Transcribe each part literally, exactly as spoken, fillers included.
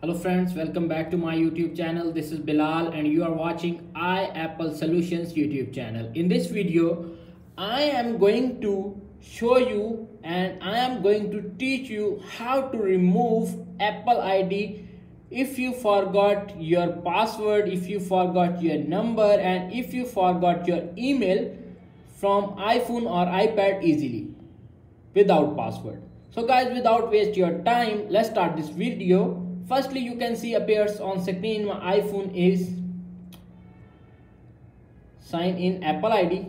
Hello friends, welcome back to my YouTube channel. This is Bilal and you are watching iApple Solutions YouTube channel. In this video, I am going to show you and I am going to teach you how to remove Apple I D if you forgot your password, if you forgot your number, and if you forgot your email from iPhone or iPad easily without password. So guys, without waste your time, let's start this video. Firstly, you can see appears on screen my iPhone is sign in Apple I D.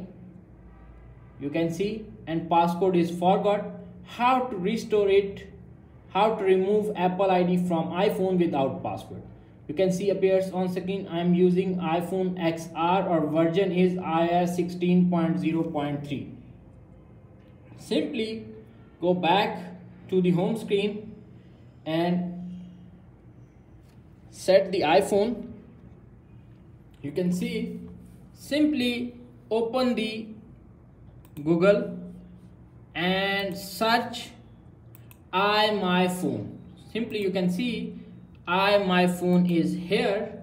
You can see and passcode is forgot. How to restore it? How to remove Apple I D from iPhone without password? You can see appears on screen. I am using iPhone X R or version is iOS sixteen point zero point three. Simply go back to the home screen and set the iPhone. You can see simply open the Google and search iMyFone. Simply you can see iMyFone is here.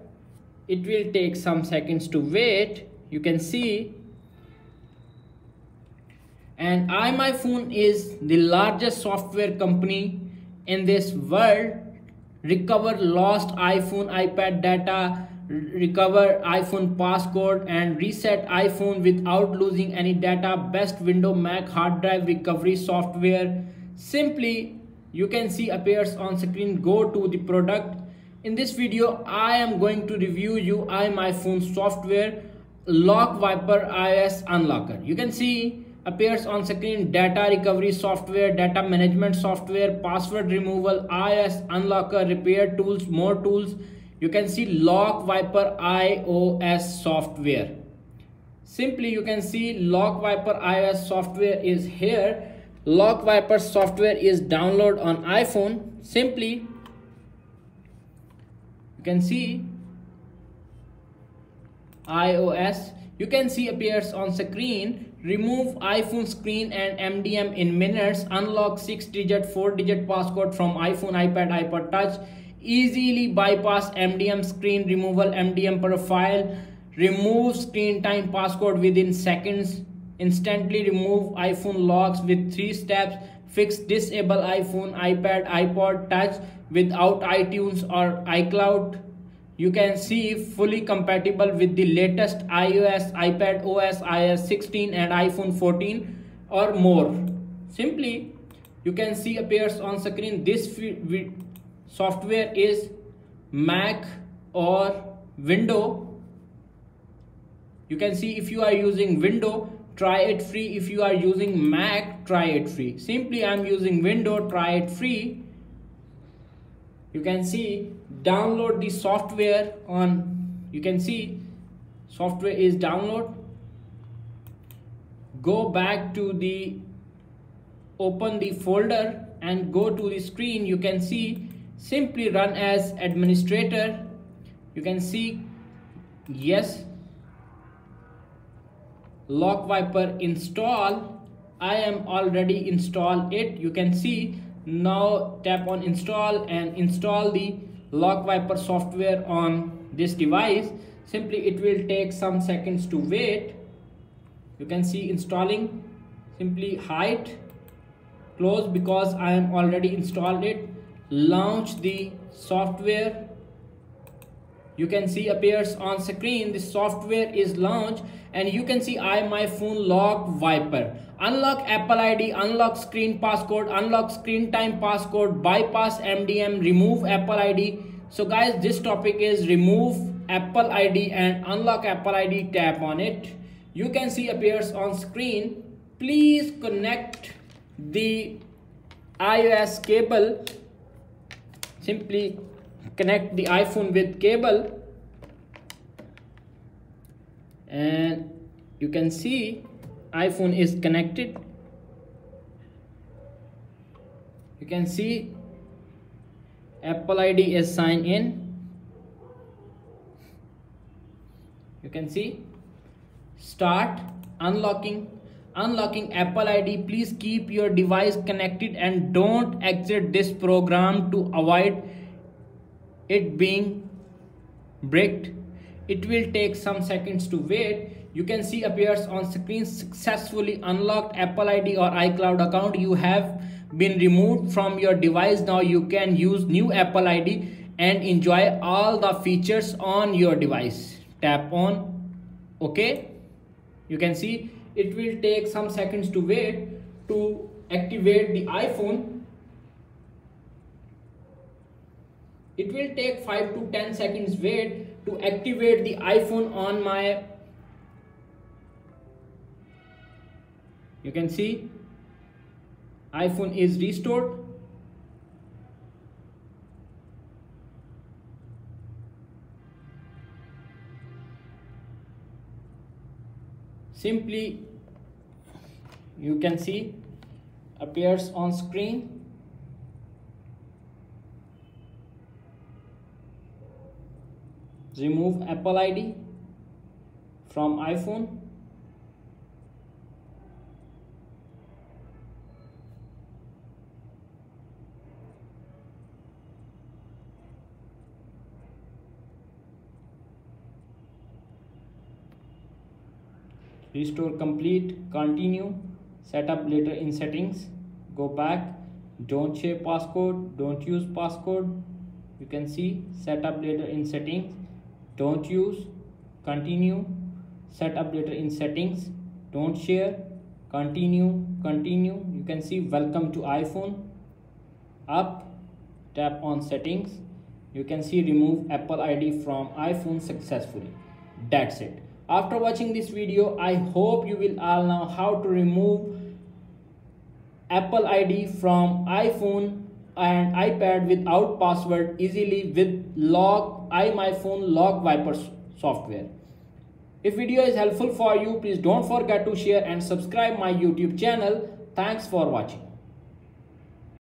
It will take some seconds to wait. You can see, and iMyFone is the largest software company in this world. Recover lost iPhone, iPad data, recover iPhone passcode and reset iPhone without losing any data, best window, Mac, hard drive recovery software. Simply, you can see appears on screen, go to the product. In this video, I am going to review you iMyFone software, LockWiper iOS Unlocker. You can see appears on screen data recovery software, data management software, password removal, iOS unlocker, repair tools, more tools. You can see LockWiper iOS software. Simply you can see LockWiper iOS software is here. LockWiper software is downloaded on iPhone. Simply you can see iOS. You can see appears on screen, remove iPhone screen and M D M in minutes, unlock six digit, four digit passcode from iPhone, iPad, iPod touch, easily bypass M D M screen removal, M D M profile, remove screen time passcode within seconds, instantly remove iPhone locks with three steps, fix disable iPhone, iPad, iPod touch without iTunes or iCloud. You can see fully compatible with the latest iOS, iPad O S, iOS sixteen and iPhone fourteen or more. Simply, you can see appears on screen this software is Mac or Window. You can see if you are using Window, try it free. If you are using Mac, try it free. Simply, I am using Window, try it free. You can see download the software on, you can see software is download. Go back to the, open the folder and go to the screen. You can see simply run as administrator. You can see yes, LockWiper install. I am already installed it. You can see now tap on install and install the LockWiper software on this device. Simply it will take some seconds to wait. You can see installing, simply hide, close because I am already installed it. Launch the software. You can see appears on screen the software is launched and you can see iMyFone LockWiper. Unlock Apple I D, unlock screen passcode, unlock screen time passcode, bypass M D M, remove Apple I D. So guys, this topic is remove Apple I D and unlock Apple I D. Tap on it. You can see appears on screen. Please connect the iOS cable. Simply connect the iPhone with cable. And you can see iPhone is connected. You can see Apple I D is signed in. You can see start unlocking. Unlocking Apple I D. Please keep your device connected and don't exit this program to avoid it being bricked. It will take some seconds to wait. You can see appears on screen, successfully unlocked Apple I D or iCloud account. You have been removed from your device. Now you can use new Apple I D and enjoy all the features on your device. Tap on OK. You can see it will take some seconds to wait to activate the iPhone. It will take five to ten seconds wait to activate the iPhone on my. You can see iPhone is restored. Simply you can see appears on screen. Remove Apple I D from iPhone. Restore complete, continue, set up later in settings, go back, don't share passcode, don't use passcode. You can see set up later in settings, don't use, continue, set up later in settings, don't share, continue, continue. You can see welcome to iPhone, up, tap on settings. You can see remove Apple I D from iPhone successfully. That's it. After watching this video, I hope you will all know how to remove Apple I D from iPhone and iPad without password easily with Lock iMyFone LockWiper software. If video is helpful for you, please don't forget to share and subscribe my YouTube channel. Thanks for watching.